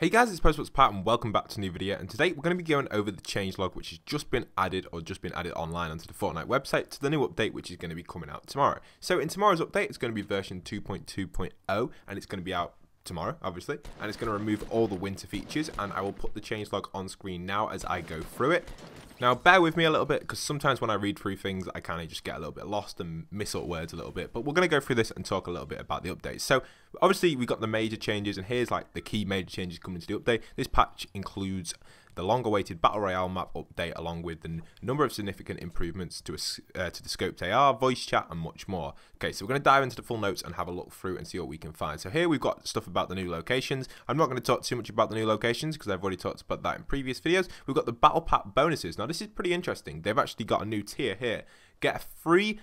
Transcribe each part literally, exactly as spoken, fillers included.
Hey guys, it's Postbox Pat and welcome back to a new video, and today we're going to be going over the changelog which has just been added or just been added online onto the Fortnite website to the new update which is going to be coming out tomorrow. So in tomorrow's update it's going to be version two point two point oh and it's going to be out tomorrow obviously, and it's going to remove all the winter features, and I will put the changelog on screen now as I go through it. Now bear with me a little bit because sometimes when I read through things I kind of just get a little bit lost and miss out words a little bit, but we're going to go through this and talk a little bit about the update. So obviously we got the major changes, and here's like the key major changes coming to the update. This patch includes the long-awaited Battle Royale map update along with the number of significant improvements to, a, uh, to the scoped A R, voice chat and much more. Okay, so we're going to dive into the full notes and have a look through and see what we can find. So here we've got stuff about the new locations. I'm not going to talk too much about the new locations because I've already talked about that in previous videos. We've got the Battle Pack bonuses. Now this is pretty interesting. They've actually got a new tier here. Get a free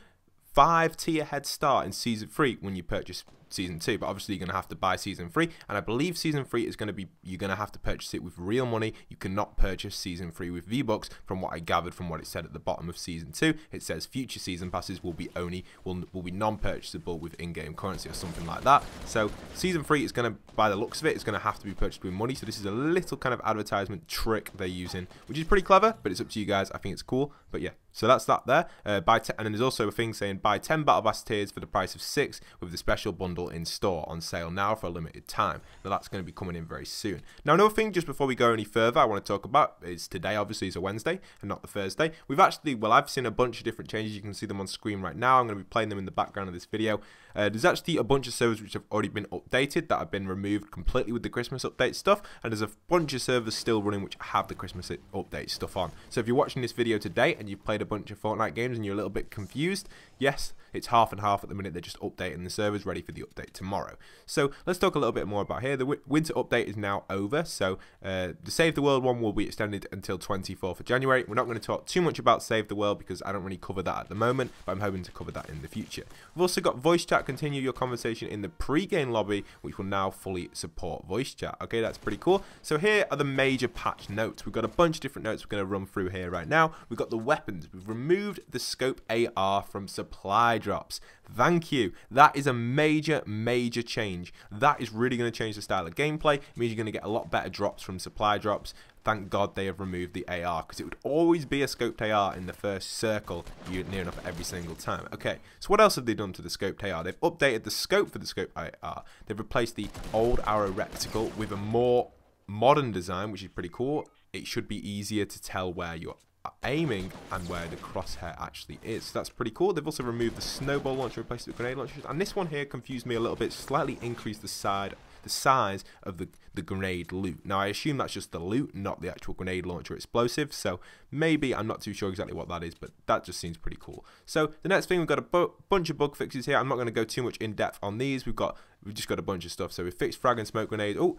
five tier head start in season three when you purchase season two, but obviously you're going to have to buy season three, and I believe season three is going to be, you're going to have to purchase it with real money. You cannot purchase season three with V-Bucks from what I gathered from what it said at the bottom of season two. It says future season passes will be only, will, will be non-purchasable with in-game currency or something like that. So season three is going to, by the looks of it, it's going to have to be purchased with money. So this is a little kind of advertisement trick they're using, which is pretty clever, but it's up to you guys. I think it's cool, but yeah. So that's that there. Uh, buy ten, and then there's also a thing saying buy ten Battle Pass tiers for the price of six with the special bundle in store on sale now for a limited time. Now that's going to be coming in very soon. Now another thing just before we go any further I want to talk about is today obviously is a Wednesday and not the Thursday. We've actually, well I've seen a bunch of different changes. You can see them on screen right now. I'm going to be playing them in the background of this video. Uh, there's actually a bunch of servers which have already been updated that have been removed completely with the Christmas update stuff, and there's a bunch of servers still running which have the Christmas update stuff on. So if you're watching this video today and you've played a a bunch of Fortnite games and you're a little bit confused, yes, it's half and half at the minute. They're just updating the servers ready for the update tomorrow. So let's talk a little bit more about here. The winter update is now over, so uh, the Save the World one will be extended until twenty-fourth of January. We're not going to talk too much about Save the World because I don't really cover that at the moment, but I'm hoping to cover that in the future. We've also got voice chat, continue your conversation in the pre-game lobby, which will now fully support voice chat. Okay, that's pretty cool. So here are the major patch notes. We've got a bunch of different notes we're going to run through here right now. We've got the weapons. We've removed the scope A R from supply drops. Thank you. That is a major, major change. That is really going to change the style of gameplay. It means you're going to get a lot better drops from supply drops. Thank God they have removed the A R, because it would always be a scoped A R in the first circle you near enough every single time. Okay, so what else have they done to the scoped A R? They've updated the scope for the scoped A R. They've replaced the old arrow rectangle with a more modern design, which is pretty cool. It should be easier to tell where you're aiming and where the crosshair actually is. So that's pretty cool. They've also removed the snowball launcher, replaced it with grenade launchers, and this one here confused me a little bit. Slightly increased the side, the size of the the grenade loot. Now I assume that's just the loot, not the actual grenade launcher explosive. So maybe, I'm not too sure exactly what that is, but that just seems pretty cool. So the next thing, we've got a bu bunch of bug fixes here. I'm not going to go too much in depth on these. We've got We've just got a bunch of stuff. So we fixed frag and smoke grenades. Oh,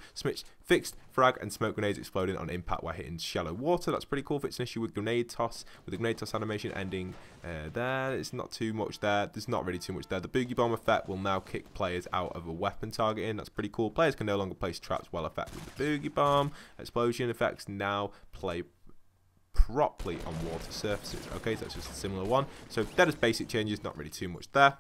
fixed frag and smoke grenades exploding on impact while hitting shallow water. That's pretty cool. If it's an issue with grenade toss, with the grenade toss animation ending uh, there, it's not too much there. There's not really too much there. The boogie bomb effect will now kick players out of a weapon targeting. That's pretty cool. Players can no longer place traps while affected with the boogie bomb. Explosion effects now play properly on water surfaces. Okay, so that's just a similar one. So that is basic changes. Not really too much there.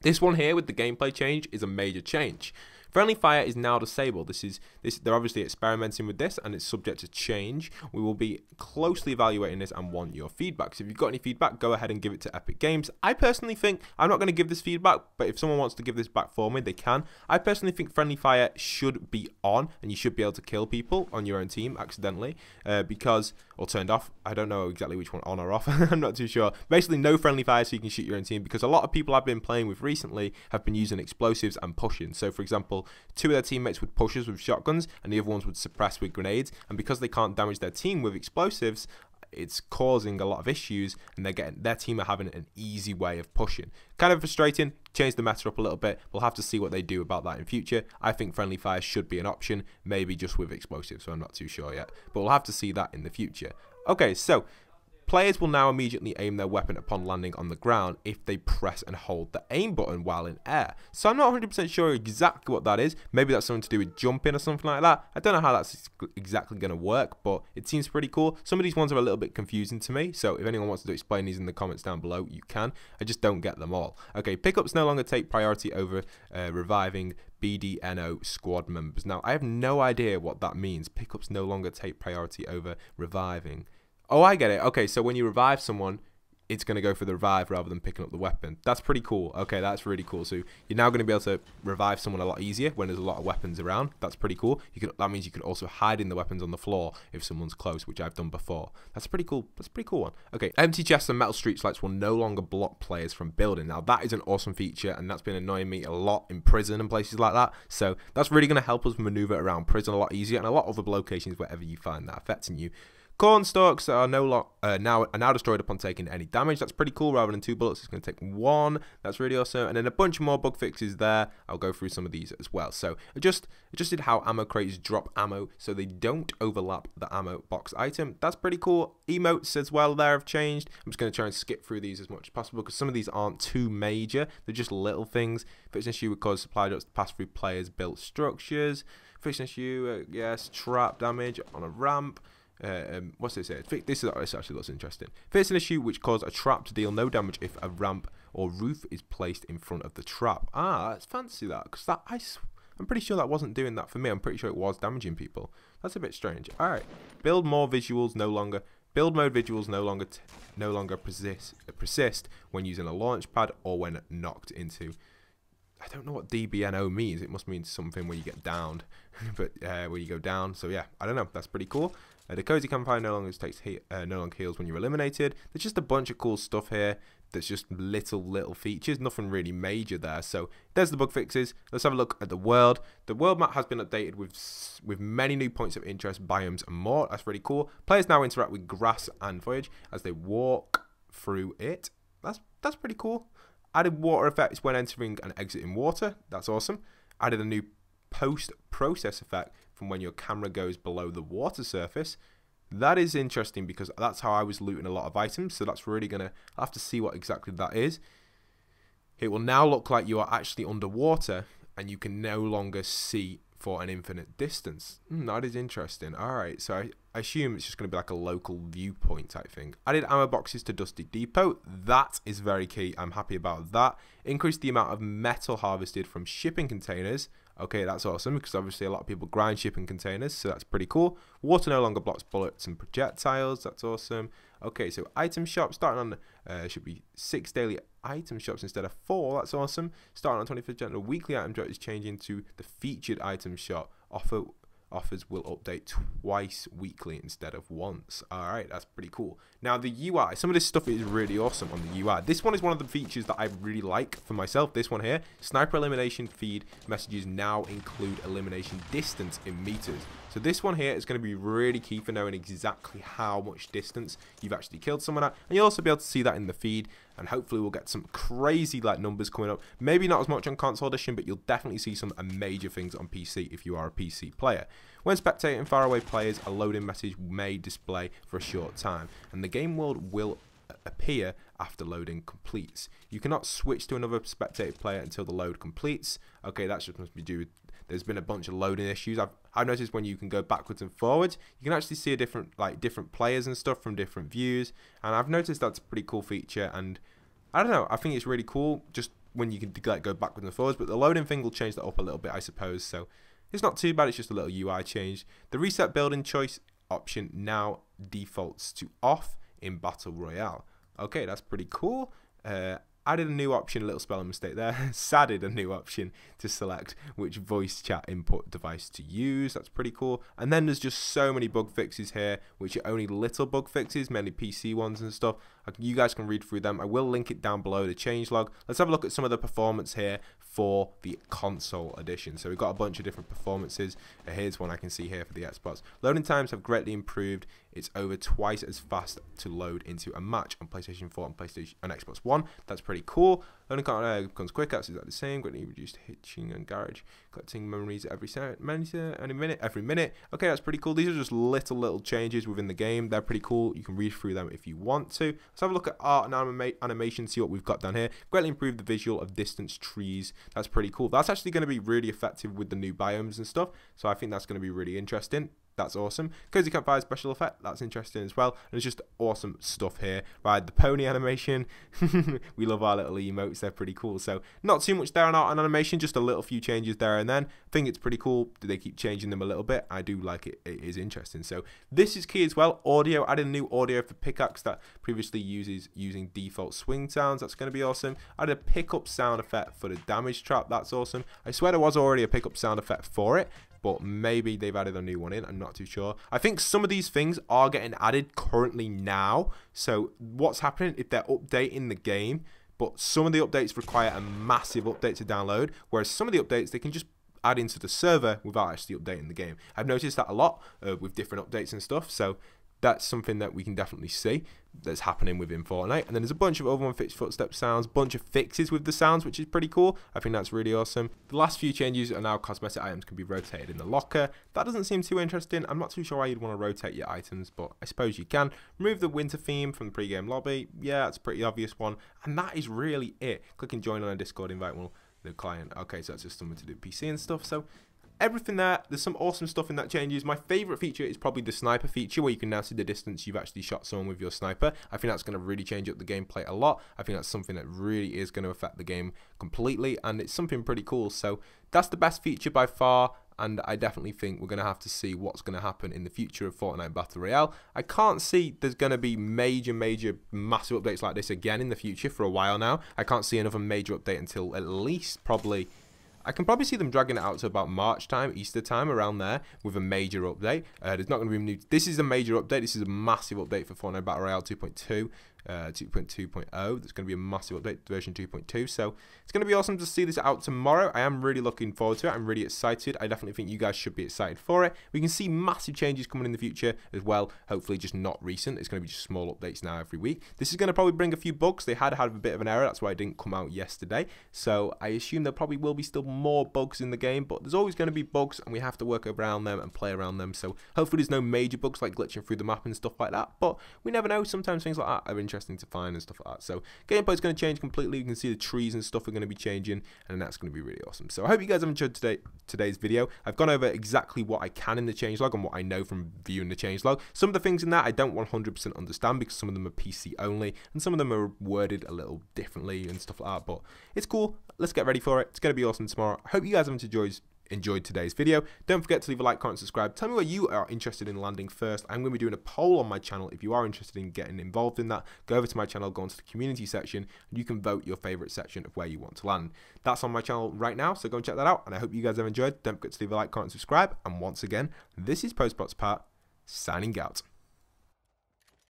This one here with the gameplay change is a major change. Friendly fire is now disabled. This is this. They're obviously experimenting with this, and it's subject to change. We will be closely evaluating this and want your feedback. So if you've got any feedback, go ahead and give it to Epic Games. I personally think, I'm not going to give this feedback, but if someone wants to give this back for me, they can. I personally think friendly fire should be on, and you should be able to kill people on your own team accidentally, uh, because, or turned off. I don't know exactly which one, on or off. I'm not too sure. Basically, no friendly fire so you can shoot your own team, because a lot of people I've been playing with recently have been using explosives and pushing. So for example, two of their teammates would push us with shotguns and the other ones would suppress with grenades, and because they can't damage their team with explosives, it's causing a lot of issues, and they're getting, their team are having an easy way of pushing. Kind of frustrating. Change the meta up a little bit. We'll have to see what they do about that in future. I think friendly fire should be an option, maybe just with explosives, so I'm not too sure yet, but we'll have to see that in the future. Okay, so Players will now immediately aim their weapon upon landing on the ground if they press and hold the aim button while in air. So I'm not one hundred percent sure exactly what that is. Maybe that's something to do with jumping or something like that. I don't know how that's exactly going to work, but it seems pretty cool. Some of these ones are a little bit confusing to me, so if anyone wants to explain these in the comments down below, you can. I just don't get them all. Okay, pickups no longer take priority over uh, reviving B D N O squad members. Now, I have no idea what that means. Pickups no longer take priority over reviving. Oh, I get it. Okay, so when you revive someone, it's going to go for the revive rather than picking up the weapon. That's pretty cool. Okay, that's really cool. So you're now going to be able to revive someone a lot easier when there's a lot of weapons around. That's pretty cool. You can, that means you can also hide in the weapons on the floor if someone's close, which I've done before. That's a pretty cool. That's a pretty cool one. Okay, empty chests and metal street lights will no longer block players from building. Now that is an awesome feature, and that's been annoying me a lot in prison and places like that. So that's really going to help us maneuver around prison a lot easier and a lot of other locations wherever you find that affecting you. Corn stalks are no lo uh, now are now destroyed upon taking any damage. That's pretty cool. Rather than two bullets, it's going to take one. That's really awesome. And then a bunch more bug fixes there. I'll go through some of these as well. So adjust adjusted how ammo crates drop ammo so they don't overlap the ammo box item. That's pretty cool. Emotes as well there have changed. I'm just going to try and skip through these as much as possible because some of these aren't too major. They're just little things. Fix an issue would cause supply drops to pass through players' built structures. Fix an issue, uh, yes, trap damage on a ramp. Uh, um, what's this here? This, is, this actually looks interesting. Fix an issue which caused a trap to deal no damage if a ramp or roof is placed in front of the trap. Ah, that's fancy that, because that, I, I'm pretty sure that wasn't doing that for me. I'm pretty sure it was damaging people. That's a bit strange. All right, build more visuals no longer. Build mode visuals no longer t no longer persist persist when using a launch pad or when knocked into. I don't know what D B N O means. It must mean something where you get downed, but uh, where you go down. So yeah, I don't know. That's pretty cool. Uh, the cozy campfire no longer takes he uh, no longer heals when you're eliminated. There's just a bunch of cool stuff here. That's just little little features. Nothing really major there. So there's the bug fixes. Let's have a look at the world. The world map has been updated with with many new points of interest, biomes, and more. That's really cool. Players now interact with grass and foliage as they walk through it. That's that's pretty cool. Added water effects when entering and exiting water. That's awesome. Added a new post-process effect from when your camera goes below the water surface. That is interesting because that's how I was looting a lot of items. So that's really going to have to see what exactly that is. It will now look like you are actually underwater and you can no longer see for an infinite distance. Mm, that is interesting. All right, so I, I assume it's just going to be like a local viewpoint type thing. Added ammo boxes to Dusty Depot. That is very key. I'm happy about that. Increased the amount of metal harvested from shipping containers. Okay, that's awesome because obviously a lot of people grind shipping containers, so that's pretty cool. Water no longer blocks bullets and projectiles. That's awesome. Okay, so item shops starting on uh, should be six daily item shops instead of four. That's awesome. Starting on twenty-fifth of January, the weekly item drop is changing to the featured item shop. Offer offers will update twice weekly instead of once. All right, that's pretty cool. Now the U I, some of this stuff is really awesome on the U I. This one is one of the features that I really like for myself. This one here, sniper elimination feed messages now include elimination distance in meters. So this one here is going to be really key for knowing exactly how much distance you've actually killed someone at, and you'll also be able to see that in the feed. And hopefully we'll get some crazy like numbers coming up. Maybe not as much on console edition, but you'll definitely see some major things on P C if you are a P C player. When spectating faraway players, a loading message may display for a short time, and the game world will appear after loading completes. You cannot switch to another spectator player until the load completes. Okay, that's just must be due. There's been a bunch of loading issues. I've, I've noticed when you can go backwards and forwards, you can actually see a different like different players and stuff from different views. And I've noticed that's a pretty cool feature. And I don't know, I think it's really cool just when you can like go backwards and forwards. But the loading thing will change that up a little bit, I suppose. So it's not too bad. It's just a little U I change. The reset building choice option now defaults to off in Battle Royale. Okay, that's pretty cool. Uh, added a new option, a little spelling mistake there. Added a new option to select which voice chat input device to use. That's pretty cool. And then there's just so many bug fixes here, which are only little bug fixes, mainly P C ones and stuff. You guys can read through them. I will link it down below, the changelog. Let's have a look at some of the performance here for the console edition. So we've got a bunch of different performances. Here's one I can see here for the Xbox. Loading times have greatly improved It's over twice as fast to load into a match on PlayStation four and PlayStation and Xbox One. That's pretty cool. Loading content becomes quicker. It's exactly the same. Greatly reduced hitching and garage. Collecting memories every minute. Every minute. Okay, that's pretty cool. These are just little little changes within the game. They're pretty cool. You can read through them if you want to. Let's have a look at art and anima animation. See what we've got down here. Greatly improved the visual of distance trees. That's pretty cool. That's actually going to be really effective with the new biomes and stuff. So I think that's going to be really interesting. That's awesome. Cozy Campfire special effect, that's interesting as well. And it's just awesome stuff here. Right, the pony animation. We love our little emotes, they're pretty cool. So not too much there on art and animation, just a little few changes there and then. I think it's pretty cool. They keep changing them a little bit. I do like it. It is interesting. So this is key as well. Audio, adding new audio for pickaxe that previously uses using default swing sounds. That's going to be awesome. Added a pickup sound effect for the damage trap. That's awesome. I swear there was already a pickup sound effect for it, but maybe they've added a new one in. I'm not too sure. I think some of these things are getting added currently now. So what's happening if they're updating the game, but some of the updates require a massive update to download, whereas some of the updates they can just add into the server without actually updating the game. I've noticed that a lot uh, with different updates and stuff. So that's something that we can definitely see that's happening within Fortnite. And then there's a bunch of other unfixed footstep sounds, bunch of fixes with the sounds, which is pretty cool. I think that's really awesome. The last few changes are now cosmetic items can be rotated in the locker. That doesn't seem too interesting. I'm not too sure why you'd want to rotate your items, but I suppose you can. Remove the winter theme from the pre-game lobby. Yeah, that's a pretty obvious one. And that is really it. Clicking join on a Discord invite will the client. Okay, so that's just something to do with P C and stuff. So everything there, there's some awesome stuff in that changes. My favorite feature is probably the sniper feature, where you can now see the distance you've actually shot someone with your sniper. I think that's going to really change up the gameplay a lot. I think that's something that really is going to affect the game completely, and it's something pretty cool. So that's the best feature by far, and I definitely think we're going to have to see what's going to happen in the future of Fortnite Battle Royale. I can't see there's going to be major, major, massive updates like this again in the future for a while now. I can't see another major update until at least probably... I can probably see them dragging it out to about March time, Easter time, around there, with a major update. Uh, there's not going to be new. This is a major update. This is a massive update for Fortnite Battle Royale two point two, uh, two point two point oh. That's going to be a massive update, version two point two. So it's going to be awesome to see this out tomorrow. I am really looking forward to it. I'm really excited. I definitely think you guys should be excited for it. We can see massive changes coming in the future as well. Hopefully, just not recent. It's going to be just small updates now every week. This is going to probably bring a few bugs. They had had a bit of an error. That's why it didn't come out yesterday. So I assume there probably will be still more bugs in the game, but there's always going to be bugs and we have to work around them and play around them. So hopefully there's no major bugs like glitching through the map and stuff like that, but we never know. Sometimes things like that are interesting to find and stuff like that. So gameplay is going to change completely. You can see the trees and stuff are going to be changing, and that's going to be really awesome. So I hope you guys have enjoyed today today's video. I've gone over exactly what I can in the changelog and what I know from viewing the changelog. Some of the things in that I don't one hundred percent understand, because some of them are P C only and some of them are worded a little differently and stuff like that, but it's cool. Let's get ready for it. It's going to be awesome tomorrow. I hope you guys have enjoyed enjoyed today's video. Don't forget to leave a like, comment, subscribe. Tell me what you are interested in landing first. I'm going to be doing a poll on my channel. If you are interested in getting involved in that, go over to my channel, go onto the community section, and you can vote your favorite section of where you want to land. That's on my channel right now, so go and check that out. And I hope you guys have enjoyed. Don't forget to leave a like, comment, subscribe. And once again, this is Postbox Pat signing out.